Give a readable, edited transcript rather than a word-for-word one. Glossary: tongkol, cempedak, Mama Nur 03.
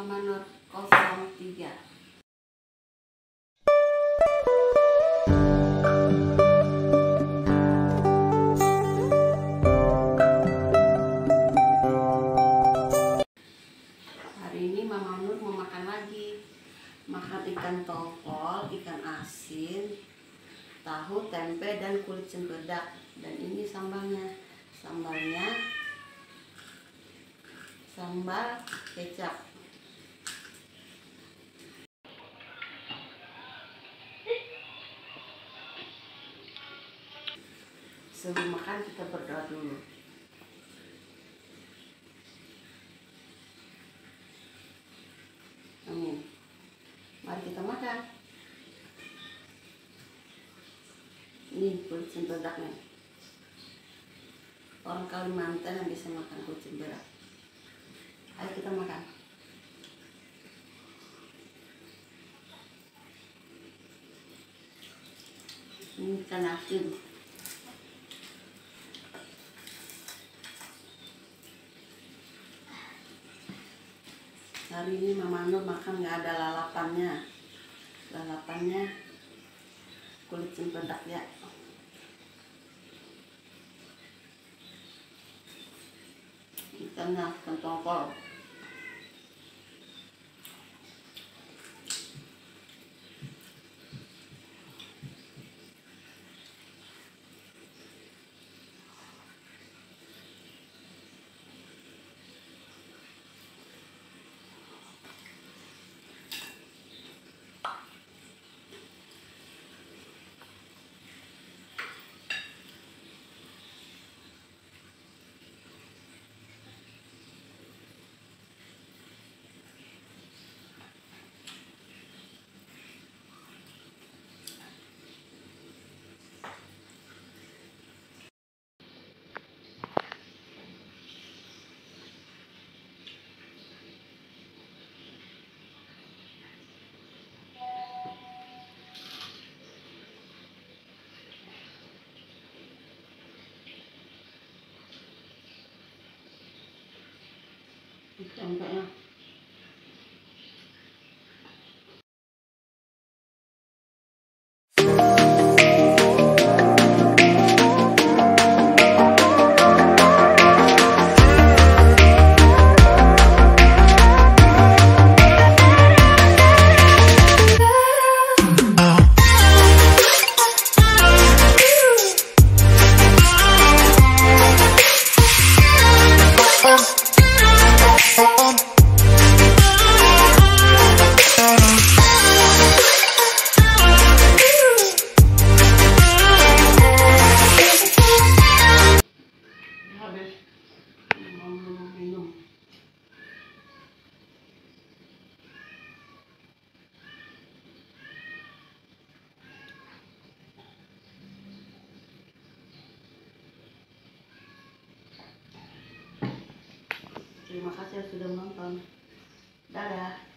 Mama Nur 03. Makan ikan tongkol, ikan asin, tahu, tempe, dan kulit cempedak. Dan ini sambalnya. Sambal kecap. Sebelum makan kita berdoa dulu. Amin. Mari kita makan. Ini kulit cempedak nih. Orang Kalimantan yang bisa makan kulit cempedak. Ayo kita makan. Ini ikan asin. Hari ini Mama Nur makan nggak ada lalapannya. Lalapannya kulit cempedak ya. Ikannya tongkol. Tempenya. Terima kasih sudah menonton. Dadah.